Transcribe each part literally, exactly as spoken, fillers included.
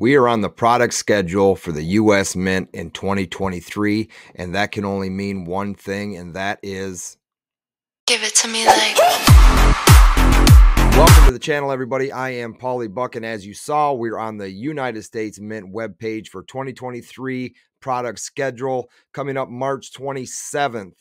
We are on the product schedule for the U S Mint in twenty twenty-three, and that can only mean one thing, and that is... Give it to me like... Welcome to the channel, everybody. I am Pauly Buck, and as you saw, we're on the United States Mint webpage for twenty twenty-three product schedule. Coming up March twenty-seventh,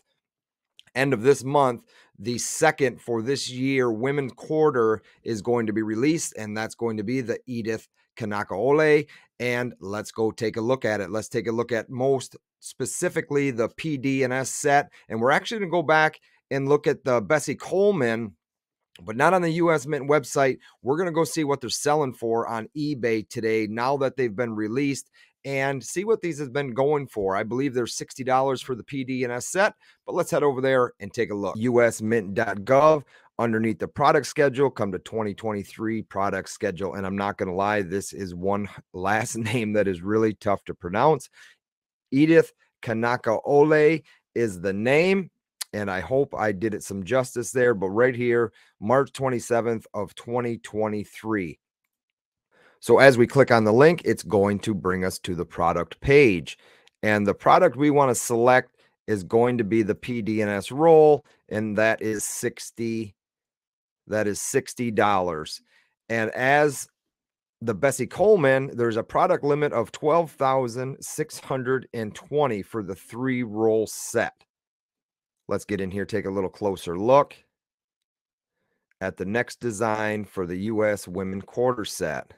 end of this month, the second for this year women quarter is going to be released, and that's going to be the Edith Kanakaʻole, and let's go take a look at it. Let's take a look at most specifically the P D and S set, and we're actually going to go back and look at the Bessie Coleman, but not on the U S Mint website. We're going to go see what they're selling for on eBay today now that they've been released and see what these have been going for. I believe they're sixty dollars for the P D and S set, but let's head over there and take a look. U S mint dot gov. Underneath the product schedule, come to twenty twenty-three product schedule. And I'm not going to lie, this is one last name that is really tough to pronounce. Edith Kanakaʻole is the name. And I hope I did it some justice there. But right here, March twenty-seventh of twenty twenty-three. So as we click on the link, it's going to bring us to the product page. And the product we want to select is going to be the P D and S roll. And that is sixty dollars. That is sixty dollars. And as the Bessie Coleman, there's a product limit of twelve thousand six hundred twenty dollars for the three roll set. Let's get in here, take a little closer look at the next design for the U S women quarter set.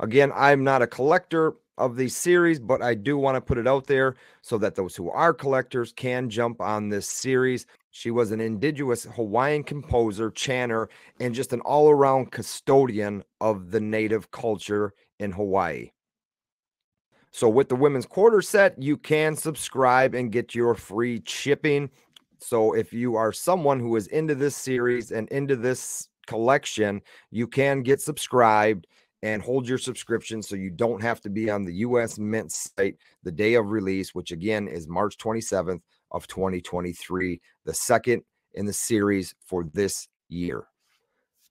Again, I'm not a collector of these series, but I do want to put it out there so that those who are collectors can jump on this series. She was an indigenous Hawaiian composer, chanter, and just an all-around custodian of the native culture in Hawaii. So with the women's quarter set, you can subscribe and get your free shipping. So if you are someone who is into this series and into this collection, you can get subscribed and hold your subscription so you don't have to be on the U S Mint site the day of release, which again is March twenty-seventh of twenty twenty-three, the second in the series for this year.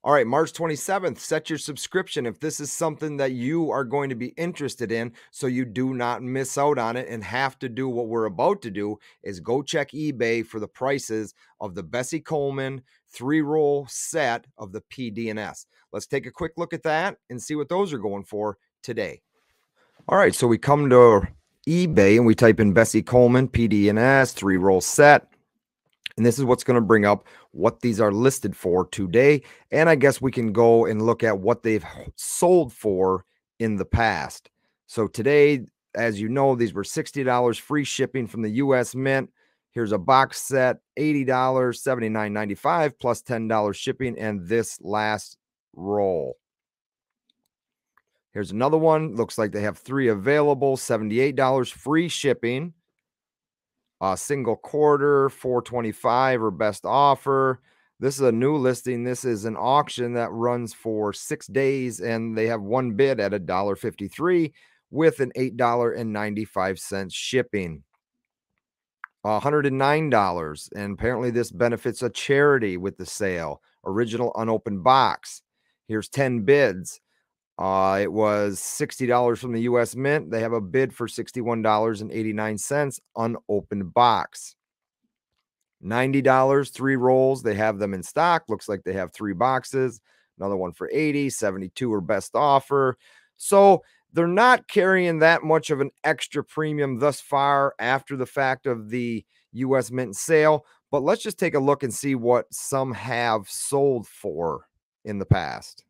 All right, March twenty-seventh, set your subscription if this is something that you are going to be interested in so you do not miss out on it and have to do what we're about to do is go check eBay for the prices of the Bessie Coleman three-roll set of the P D and S. Let's take a quick look at that and see what those are going for today. All right, so we come to eBay and we type in Bessie Coleman P D and S three-roll set. And this is what's going to bring up what these are listed for today. And I guess we can go and look at what they've sold for in the past. So today, as you know, these were sixty dollars free shipping from the U S Mint. Here's a box set, eighty dollars, seventy-nine ninety-five plus ten dollars shipping. And this last roll. Here's another one. Looks like they have three available, seventy-eight dollars free shipping. Uh, single quarter, four twenty-five or best offer. This is a new listing. This is an auction that runs for six days, and they have one bid at one dollar fifty-three with an eight dollars and ninety-five cents shipping. one hundred nine dollars, and apparently this benefits a charity with the sale. Original unopened box. Here's ten bids. Uh, it was sixty dollars from the U S Mint. They have a bid for sixty-one dollars and eighty-nine cents, unopened box. ninety dollars, three rolls. They have them in stock. Looks like they have three boxes. Another one for eighty dollars, seventy-two dollars or best offer. So they're not carrying that much of an extra premium thus far after the fact of the U S Mint sale. But let's just take a look and see what some have sold for in the past.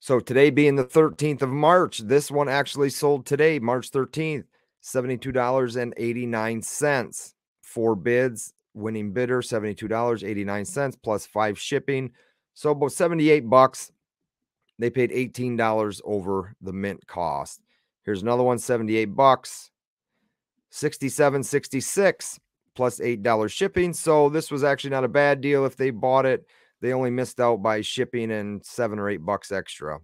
So today being the thirteenth of March, this one actually sold today, March thirteenth, seventy-two dollars and eighty-nine cents. Four bids, winning bidder, seventy-two dollars and eighty-nine cents plus five shipping. So about seventy-eight bucks. They paid eighteen dollars over the mint cost. Here's another one, seventy-eight bucks, sixty-seven sixty-six plus eight dollars shipping. So this was actually not a bad deal if they bought it. They only missed out by shipping and seven or eight bucks extra.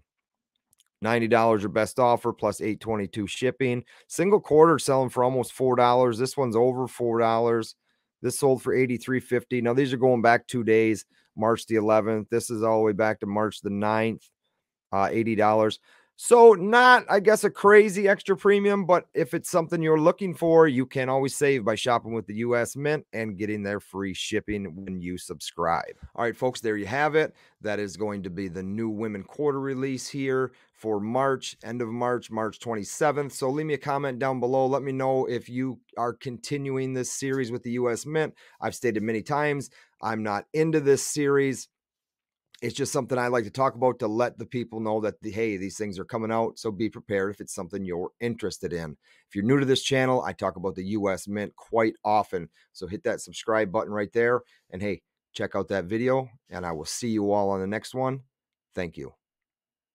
ninety dollars or best offer plus eight twenty-two shipping. Single quarter selling for almost four dollars. This one's over four dollars. This sold for eighty-three fifty. Now, these are going back two days, March the eleventh. This is all the way back to March the ninth, uh, eighty dollars. So not, I guess, a crazy extra premium, but if it's something you're looking for, you can always save by shopping with the U S Mint and getting their free shipping when you subscribe. All right, folks, there you have it. That is going to be the new Women Quarter release here for March, end of March, March twenty-seventh. So leave me a comment down below. Let me know if you are continuing this series with the U S Mint. I've stated many times, I'm not into this series. It's just something I like to talk about to let the people know that, the, hey, these things are coming out, so be prepared if it's something you're interested in. If you're new to this channel, I talk about the U S Mint quite often, so hit that subscribe button right there. And, hey, check out that video, and I will see you all on the next one. Thank you.